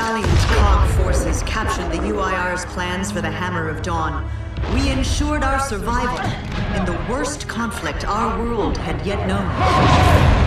Valiant COG forces captured the UIR's plans for the Hammer of Dawn, we ensured our survival in the worst conflict our world had yet known.